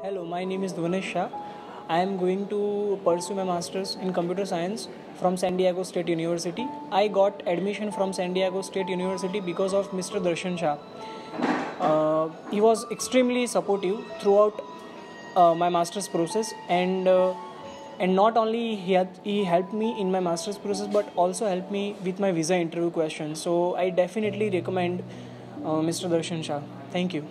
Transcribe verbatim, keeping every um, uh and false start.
Hello, my name is Dhvanesh Shah. I am going to pursue my master's in computer science from San Diego State University. I got admission from San Diego State University because of Mister Darshan Shah. Uh, he was extremely supportive throughout uh, my master's process, and uh, and not only he, had, he helped me in my master's process, but also helped me with my visa interview questions. So I definitely recommend uh, Mister Darshan Shah. Thank you.